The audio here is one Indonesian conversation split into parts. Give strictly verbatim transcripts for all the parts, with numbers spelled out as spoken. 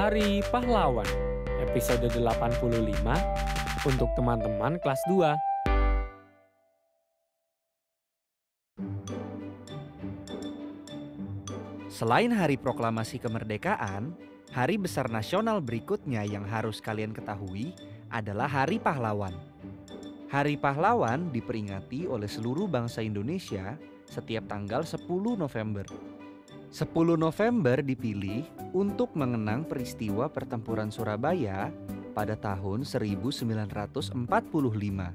Hari Pahlawan, episode delapan puluh lima, untuk teman-teman kelas dua. Selain hari proklamasi kemerdekaan, hari besar nasional berikutnya yang harus kalian ketahui adalah Hari Pahlawan. Hari Pahlawan diperingati oleh seluruh bangsa Indonesia setiap tanggal sepuluh November. sepuluh November dipilih untuk mengenang peristiwa pertempuran Surabaya pada tahun seribu sembilan ratus empat puluh lima.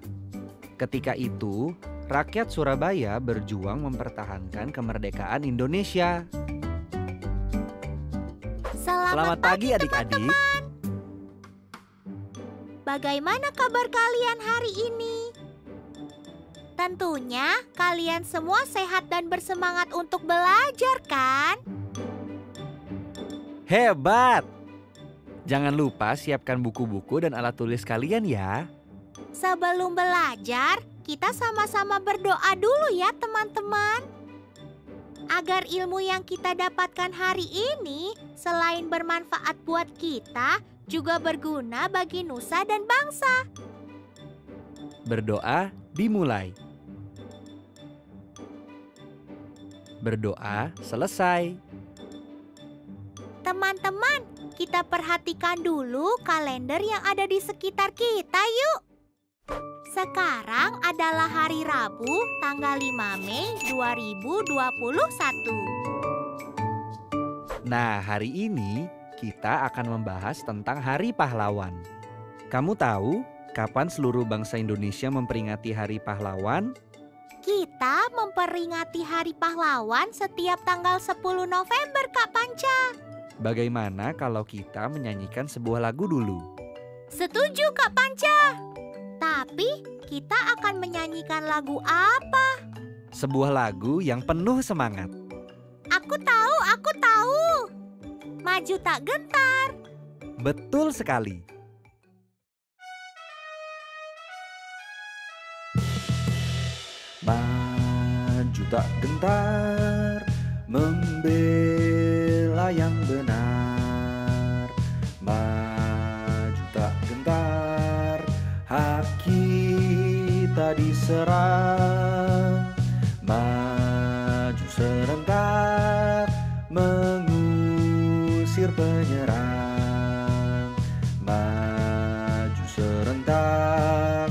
Ketika itu, rakyat Surabaya berjuang mempertahankan kemerdekaan Indonesia. Selamat, Selamat pagi adik-adik. Bagaimana kabar kalian hari ini? Tentunya kalian semua sehat dan bersemangat untuk belajar, kan? Hebat! Jangan lupa siapkan buku-buku dan alat tulis kalian ya. Sebelum belajar, kita sama-sama berdoa dulu ya teman-teman. Agar ilmu yang kita dapatkan hari ini selain bermanfaat buat kita, juga berguna bagi nusa dan bangsa. Berdoa dimulai. Berdoa selesai. Teman-teman, kita perhatikan dulu kalender yang ada di sekitar kita yuk. Sekarang adalah hari Rabu, tanggal lima Mei dua ribu dua puluh satu. Nah, hari ini kita akan membahas tentang Hari Pahlawan. Kamu tahu kapan seluruh bangsa Indonesia memperingati Hari Pahlawan? Kita memperingati Hari Pahlawan setiap tanggal sepuluh November, Kak Panca. Bagaimana kalau kita menyanyikan sebuah lagu dulu? Setuju, Kak Panca. Tapi kita akan menyanyikan lagu apa? Sebuah lagu yang penuh semangat. Aku tahu, aku tahu. Maju tak gentar. Betul sekali. Maju tak gentar, membela yang benar. Maju tak gentar, hak kita diserang. Maju serentak, mengusir penyerang. Maju serentak,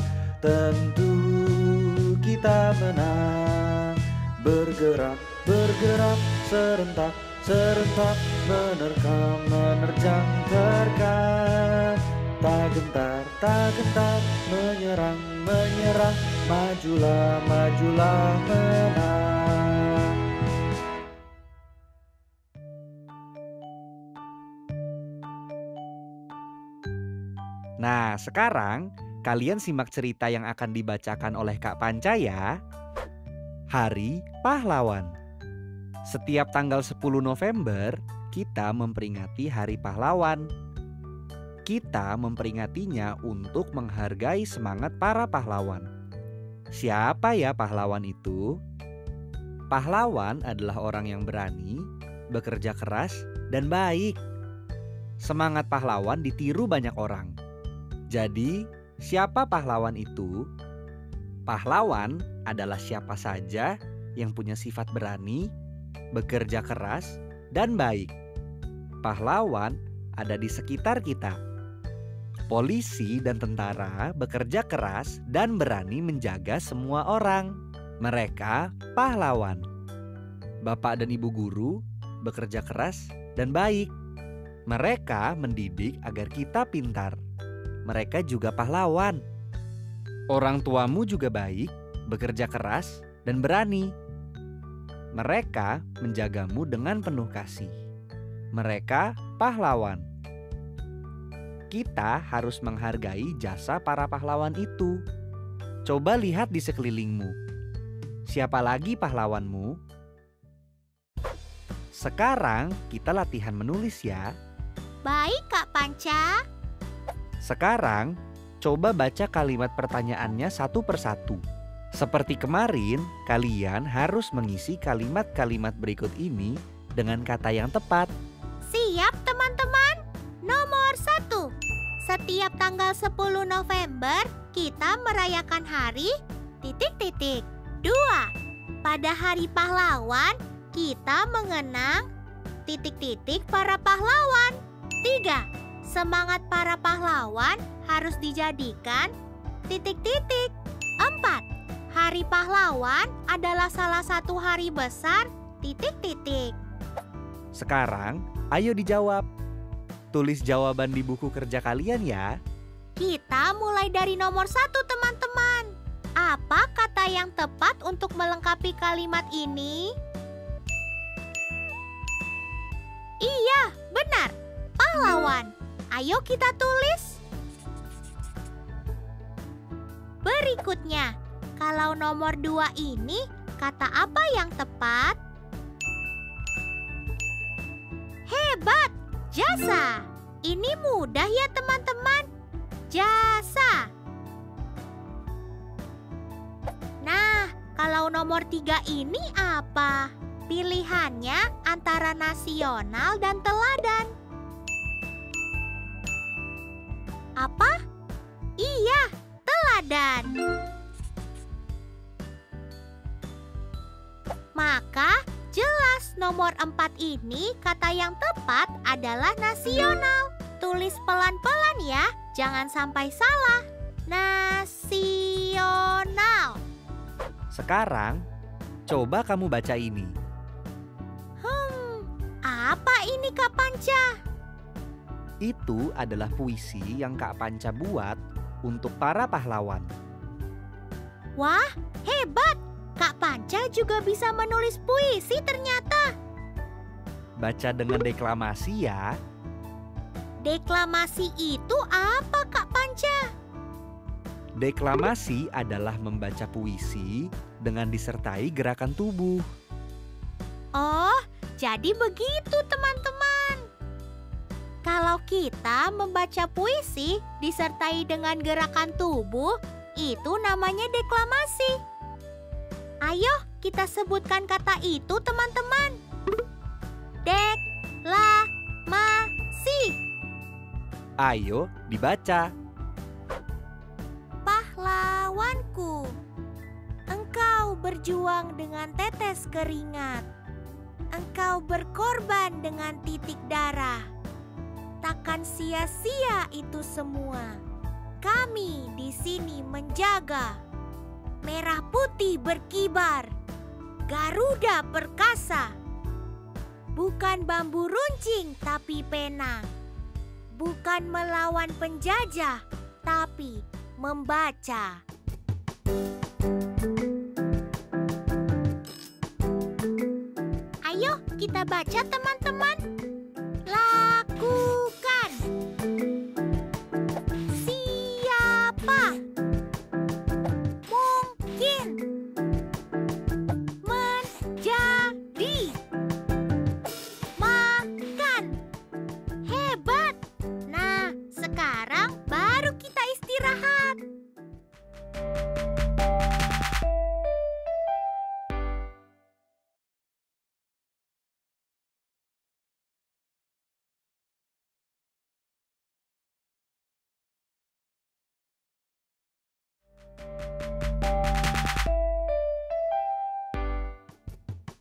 kita menang. Bergerak, bergerak, serentak, serentak, menerkam, menerjang, terkam. Tak gentar, tak gentar, menyerang, menyerang, majulah, majulah, menang. Nah, sekarang kalian simak cerita yang akan dibacakan oleh Kak Panca ya. Hari Pahlawan. Setiap tanggal sepuluh November, kita memperingati Hari Pahlawan. Kita memperingatinya untuk menghargai semangat para pahlawan. Siapa ya pahlawan itu? Pahlawan adalah orang yang berani, bekerja keras, dan baik. Semangat pahlawan ditiru banyak orang. Jadi, siapa pahlawan itu? Pahlawan adalah siapa saja yang punya sifat berani, bekerja keras, dan baik. Pahlawan ada di sekitar kita. Polisi dan tentara bekerja keras dan berani menjaga semua orang. Mereka pahlawan. Bapak dan ibu guru bekerja keras dan baik. Mereka mendidik agar kita pintar. Mereka juga pahlawan. Orang tuamu juga baik, bekerja keras, dan berani. Mereka menjagamu dengan penuh kasih. Mereka pahlawan. Kita harus menghargai jasa para pahlawan itu. Coba lihat di sekelilingmu. Siapa lagi pahlawanmu? Sekarang kita latihan menulis ya. Baik, Kak Panca. Sekarang, coba baca kalimat pertanyaannya satu persatu. Seperti kemarin, kalian harus mengisi kalimat-kalimat berikut ini dengan kata yang tepat. Siap, teman-teman. Nomor satu. Setiap tanggal sepuluh November, kita merayakan hari titik-titik. Dua. Pada Hari Pahlawan, kita mengenang titik-titik para pahlawan. Tiga. Semangat para pahlawan harus dijadikan titik-titik. Empat. Hari Pahlawan adalah salah satu hari besar, titik-titik. Sekarang, ayo dijawab. Tulis jawaban di buku kerja kalian ya. Kita mulai dari nomor satu, teman-teman. Apa kata yang tepat untuk melengkapi kalimat ini? Iya, benar. Pahlawan. Ayo kita tulis. Berikutnya. Kalau nomor dua ini, kata apa yang tepat? Hebat! Jasa! Ini mudah ya teman-teman. Jasa! Nah, kalau nomor tiga ini apa? Pilihannya antara nasional dan teladan. Apa? Iya, teladan. Maka, jelas nomor empat ini kata yang tepat adalah nasional. Tulis pelan-pelan ya, jangan sampai salah. Nasional. Sekarang, coba kamu baca ini. Hmm, apa ini Kak Panca? Itu adalah puisi yang Kak Panca buat untuk para pahlawan. Wah, hebat! Kak Panca juga bisa menulis puisi ternyata. Baca dengan deklamasi ya. Deklamasi itu apa Kak Panca? Deklamasi adalah membaca puisi dengan disertai gerakan tubuh. Oh, jadi begitu teman-teman. Kalau kita membaca puisi disertai dengan gerakan tubuh, itu namanya deklamasi. Ayo kita sebutkan kata itu teman-teman. Deklamasi. Ayo dibaca. Pahlawanku, engkau berjuang dengan tetes keringat. Engkau berkorban dengan titik darah. Takkan sia-sia itu semua. Kami di sini menjaga. Merah putih berkibar, Garuda perkasa. Bukan bambu runcing tapi pena. Bukan melawan penjajah tapi membaca. Ayo kita baca teman-teman. Lakukan. Siapa?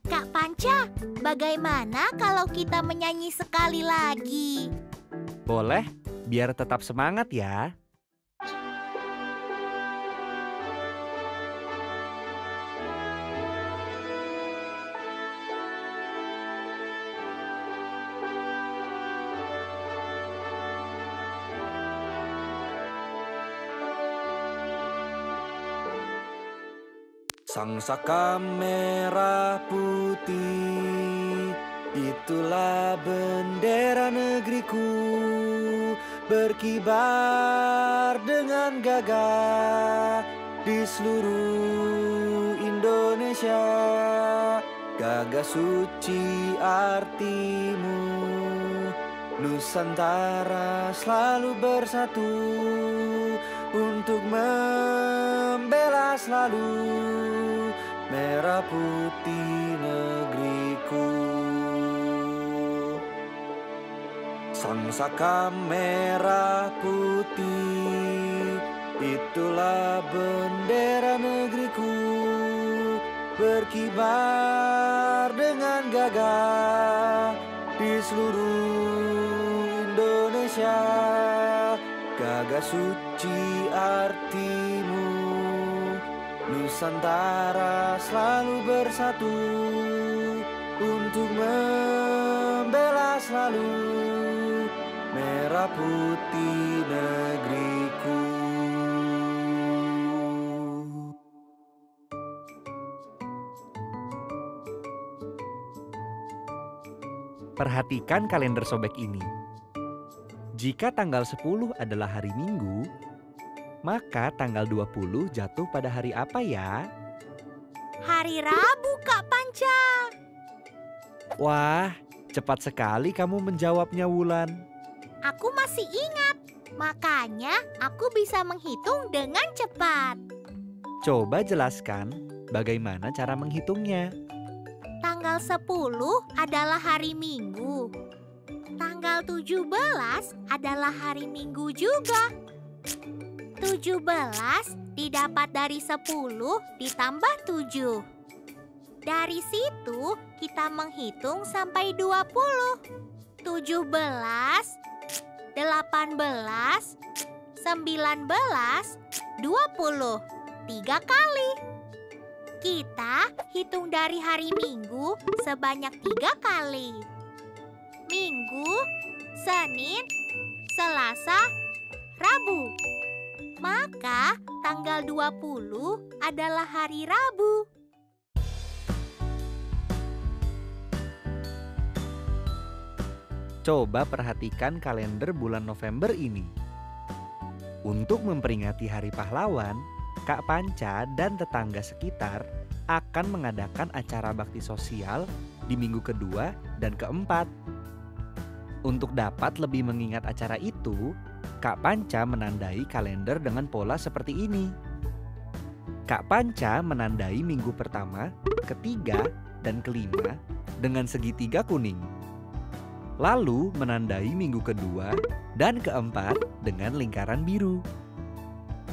Kak Panca, bagaimana kalau kita menyanyi sekali lagi? Boleh, biar tetap semangat ya. Sang saka merah putih, itulah bendera negeriku, berkibar dengan gagah di seluruh Indonesia. Gagah suci artimu, Nusantara selalu bersatu untuk membela selalu merah putih negeriku. Sang saka merah putih, itulah bendera negeriku, berkibar dengan gagah di seluruh Indonesia. Gagah suci artimu, Nusantara selalu bersatu untuk membela selalu merah putih negeriku. Perhatikan kalender sobek ini. Jika tanggal sepuluh adalah hari Minggu, maka tanggal dua puluh jatuh pada hari apa ya? Hari Rabu, Kak Panca. Wah, cepat sekali kamu menjawabnya, Wulan. Aku masih ingat, makanya aku bisa menghitung dengan cepat. Coba jelaskan bagaimana cara menghitungnya. Tanggal sepuluh adalah hari Minggu. Tanggal tujuh belas adalah hari Minggu juga. tujuh belas didapat dari sepuluh ditambah tujuh. Dari situ kita menghitung sampai dua puluh. tujuh belas, delapan belas, sembilan belas, dua puluh. Tiga kali. Kita hitung dari hari Minggu sebanyak tiga kali. Minggu, Senin, Selasa, Rabu. Maka tanggal dua puluh adalah hari Rabu. Coba perhatikan kalender bulan November ini. Untuk memperingati Hari Pahlawan, Kak Panca dan tetangga sekitar akan mengadakan acara bakti sosial di minggu kedua dan keempat. Untuk dapat lebih mengingat acara itu, Kak Panca menandai kalender dengan pola seperti ini. Kak Panca menandai minggu pertama, ketiga, dan kelima dengan segitiga kuning. Lalu menandai minggu kedua dan keempat dengan lingkaran biru.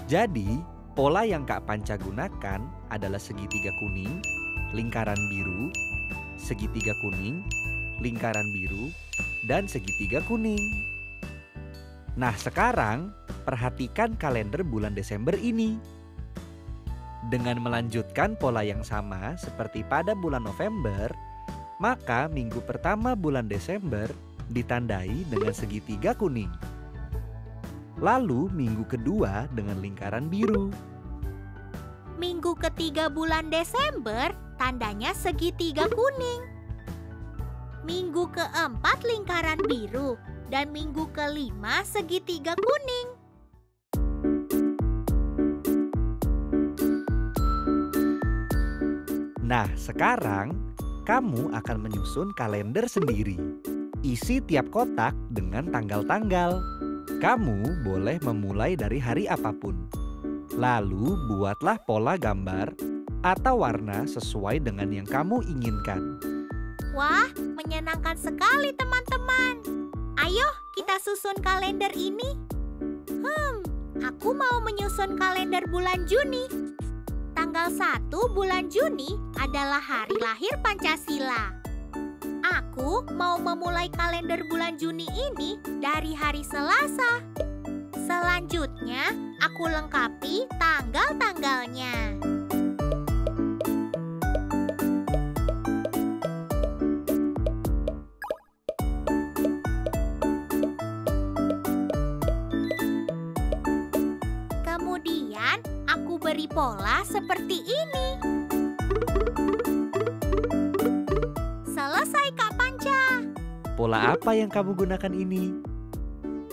Jadi, pola yang Kak Panca gunakan adalah segitiga kuning, lingkaran biru, segitiga kuning, lingkaran biru, dan segitiga kuning. Nah, sekarang perhatikan kalender bulan Desember ini. Dengan melanjutkan pola yang sama seperti pada bulan November, maka minggu pertama bulan Desember ditandai dengan segitiga kuning. Lalu minggu kedua dengan lingkaran biru. Minggu ketiga bulan Desember tandanya segitiga kuning. Minggu keempat lingkaran biru dan minggu kelima segitiga kuning. Nah, sekarang kamu akan menyusun kalender sendiri. Isi tiap kotak dengan tanggal-tanggal. Kamu boleh memulai dari hari apapun. Lalu buatlah pola gambar atau warna sesuai dengan yang kamu inginkan. Wah, menyenangkan sekali teman-teman. Ayo kita susun kalender ini. Hmm, aku mau menyusun kalender bulan Juni. Tanggal satu bulan Juni adalah hari lahir Pancasila. Aku mau memulai kalender bulan Juni ini dari hari Selasa. Selanjutnya, aku lengkapi tanggal-tanggalnya. Kemudian, aku beri pola seperti ini. Selesai, Kak Panca. Pola apa yang kamu gunakan ini?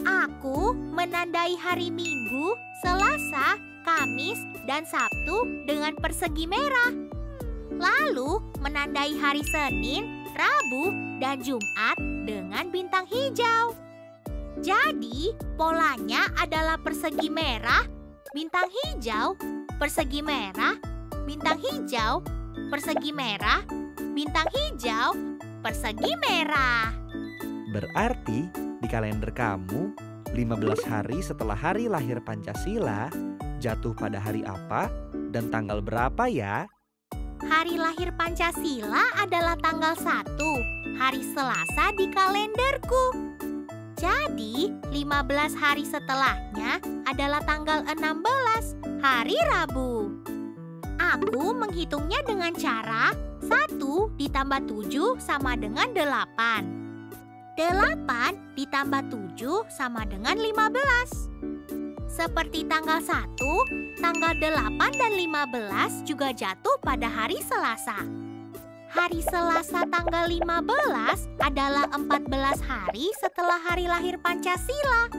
Aku menandai hari Minggu, Selasa, Kamis, dan Sabtu dengan persegi merah. Lalu menandai hari Senin, Rabu, dan Jumat dengan bintang hijau. Jadi, polanya adalah persegi merah, bintang hijau, persegi merah, bintang hijau, persegi merah, bintang hijau, persegi merah. Berarti di kalender kamu, lima belas hari setelah hari lahir Pancasila, jatuh pada hari apa dan tanggal berapa ya? Hari lahir Pancasila adalah tanggal satu, hari Selasa di kalenderku. Jadi, lima belas hari setelahnya adalah tanggal enam belas, hari Rabu. Aku menghitungnya dengan cara satu ditambah tujuh sama dengan delapan. delapan ditambah tujuh sama dengan lima belas. Seperti tanggal satu, tanggal delapan dan lima belas juga jatuh pada hari Selasa. Hari Selasa tanggal lima belas adalah empat belas hari setelah hari lahir Pancasila.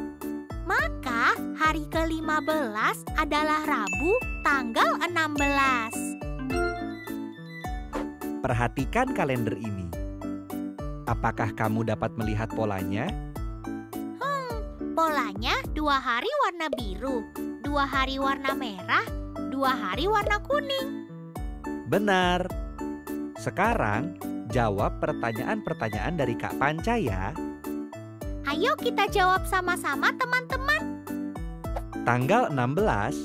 Maka hari ke lima belas adalah Rabu tanggal enam belas. Perhatikan kalender ini. Apakah kamu dapat melihat polanya? Hmm, polanya dua hari warna biru, dua hari warna merah, dua hari warna kuning. Benar. Sekarang, jawab pertanyaan-pertanyaan dari Kak Panca ya. Ayo kita jawab sama-sama teman-teman. Tanggal enam belas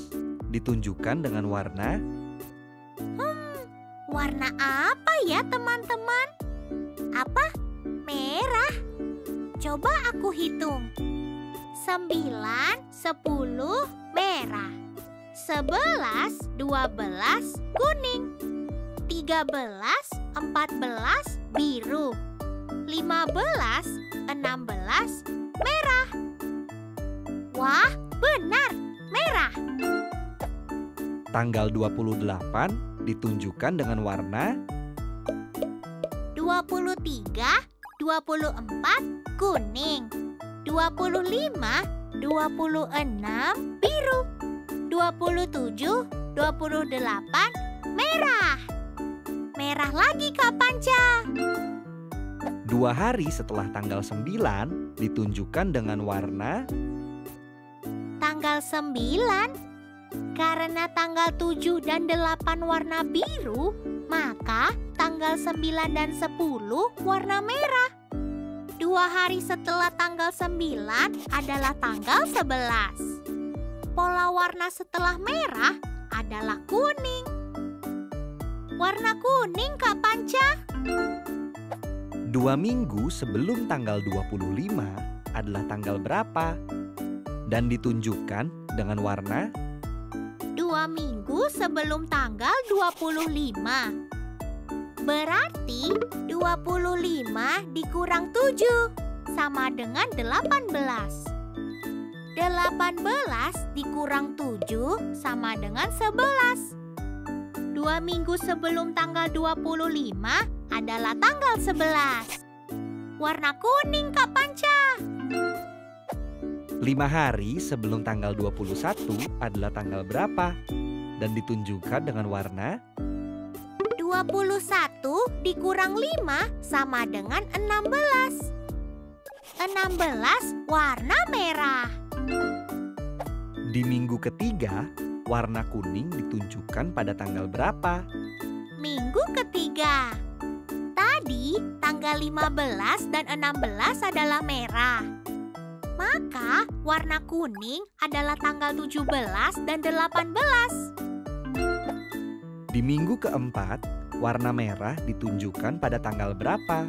ditunjukkan dengan warna... Hmm, warna apa ya teman-teman? Apa? Merah. Coba aku hitung. Sembilan, sepuluh, merah. Sebelas, dua belas, kuning. tiga belas, empat belas, biru. lima belas, enam belas, merah. Wah, benar, merah. Tanggal dua puluh delapan ditunjukkan dengan warna... dua puluh tiga, dua puluh empat, kuning. dua puluh lima, dua puluh enam, biru. dua puluh tujuh, dua puluh delapan, merah. Merah lagi, Kak Panca. Dua hari setelah tanggal sembilan ditunjukkan dengan warna... Tanggal sembilan. Karena tanggal tujuh dan delapan warna biru, maka tanggal sembilan dan sepuluh warna merah. Dua hari setelah tanggal sembilan adalah tanggal sebelas. Pola warna setelah merah adalah kuning. Warna kuning, Kak Panca. Dua minggu sebelum tanggal dua puluh lima adalah tanggal berapa? Dan ditunjukkan dengan warna? Dua minggu sebelum tanggal dua puluh lima. Berarti dua puluh lima dikurang tujuh sama dengan delapan belas. delapan belas dikurang tujuh sama dengan sebelas. Dua minggu sebelum tanggal dua puluh lima adalah tanggal sebelas. Warna kuning, Kak Panca. Lima hari sebelum tanggal dua puluh satu adalah tanggal berapa? Dan ditunjukkan dengan warna... dua puluh satu dikurang lima sama dengan enam belas. enam belas warna merah. Di minggu ketiga... warna kuning ditunjukkan pada tanggal berapa? Minggu ketiga. Tadi tanggal lima belas dan enam belas adalah merah. Maka warna kuning adalah tanggal tujuh belas dan delapan belas. Di minggu keempat, warna merah ditunjukkan pada tanggal berapa?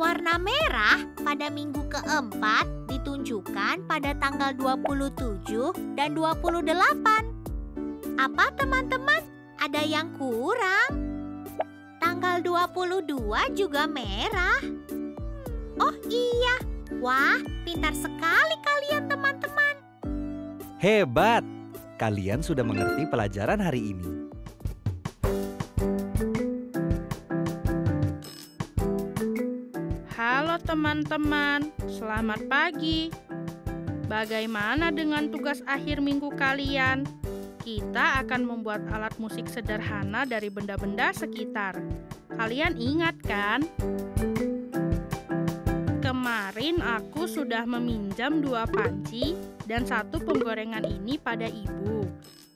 Warna merah pada minggu keempat ditunjukkan pada tanggal dua puluh tujuh dan dua puluh delapan. Apa teman-teman? Ada yang kurang? Tanggal dua puluh dua juga merah. Oh iya. Wah, pintar sekali kalian teman-teman. Hebat. Kalian sudah mengerti pelajaran hari ini. teman-teman, selamat pagi. Bagaimana dengan tugas akhir minggu kalian? Kita akan membuat alat musik sederhana dari benda-benda sekitar. Kalian ingat kan? Kemarin aku sudah meminjam dua panci dan satu penggorengan ini pada ibu.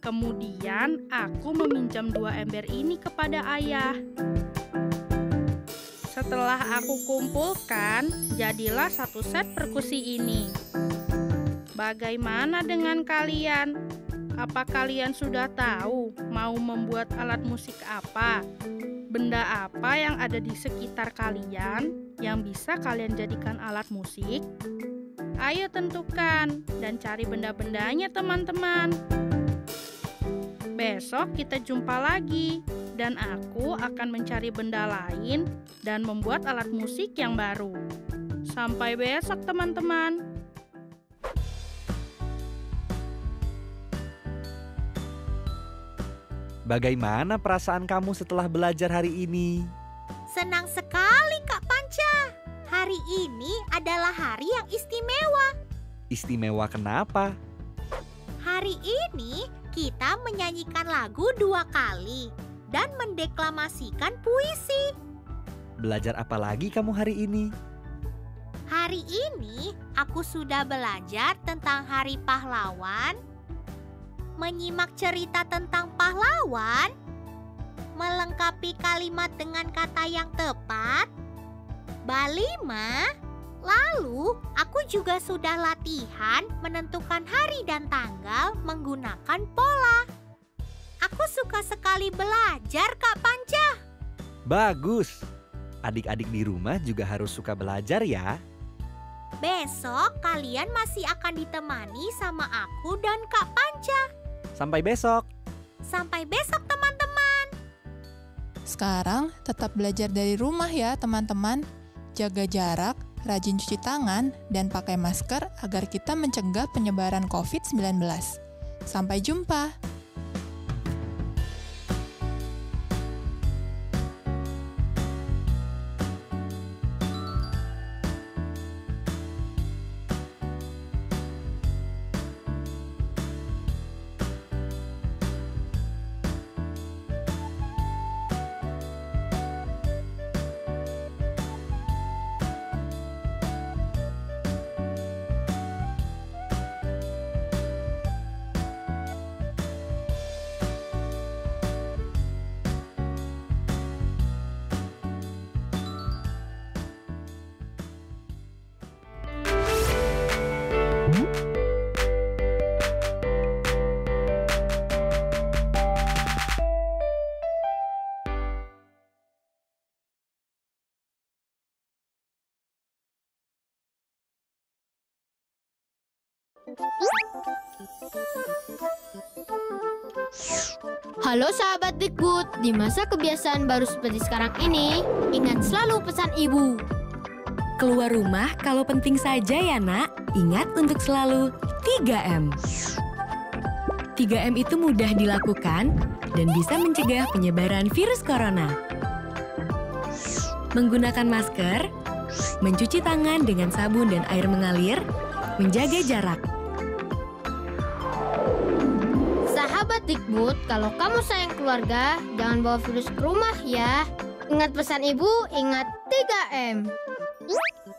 Kemudian aku meminjam dua ember ini kepada ayah. Setelah aku kumpulkan, jadilah satu set perkusi ini. Bagaimana dengan kalian? Apa kalian sudah tahu mau membuat alat musik apa? Benda apa yang ada di sekitar kalian yang bisa kalian jadikan alat musik? Ayo tentukan dan cari benda-bendanya, teman-teman. Besok kita jumpa lagi. Dan aku akan mencari benda lain dan membuat alat musik yang baru. Sampai besok, teman-teman. Bagaimana perasaan kamu setelah belajar hari ini? Senang sekali, Kak Panca. Hari ini adalah hari yang istimewa. Istimewa kenapa? Hari ini kita menyanyikan lagu dua kali. Dan mendeklamasikan puisi. Belajar apa lagi kamu hari ini? Hari ini aku sudah belajar tentang Hari Pahlawan, menyimak cerita tentang pahlawan, melengkapi kalimat dengan kata yang tepat, balima. Lalu aku juga sudah latihan menentukan hari dan tanggal menggunakan pola. Aku suka sekali belajar, Kak Panca. Bagus. Adik-adik di rumah juga harus suka belajar ya. Besok kalian masih akan ditemani sama aku dan Kak Panca. Sampai besok. Sampai besok, teman-teman. Sekarang tetap belajar dari rumah ya, teman-teman. Jaga jarak, rajin cuci tangan, dan pakai masker agar kita mencegah penyebaran covid sembilan belas. Sampai jumpa. Halo sahabat Dikbud, di masa kebiasaan baru seperti sekarang ini, ingat selalu pesan ibu. Keluar rumah kalau penting saja ya nak, ingat untuk selalu tiga M. tiga M itu mudah dilakukan dan bisa mencegah penyebaran virus corona. Menggunakan masker, mencuci tangan dengan sabun dan air mengalir, menjaga jarak. Sahabat Dikbud, kalau kamu sayang keluarga, jangan bawa virus ke rumah ya. Ingat pesan ibu, ingat tiga M.